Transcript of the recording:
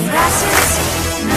sunglasses?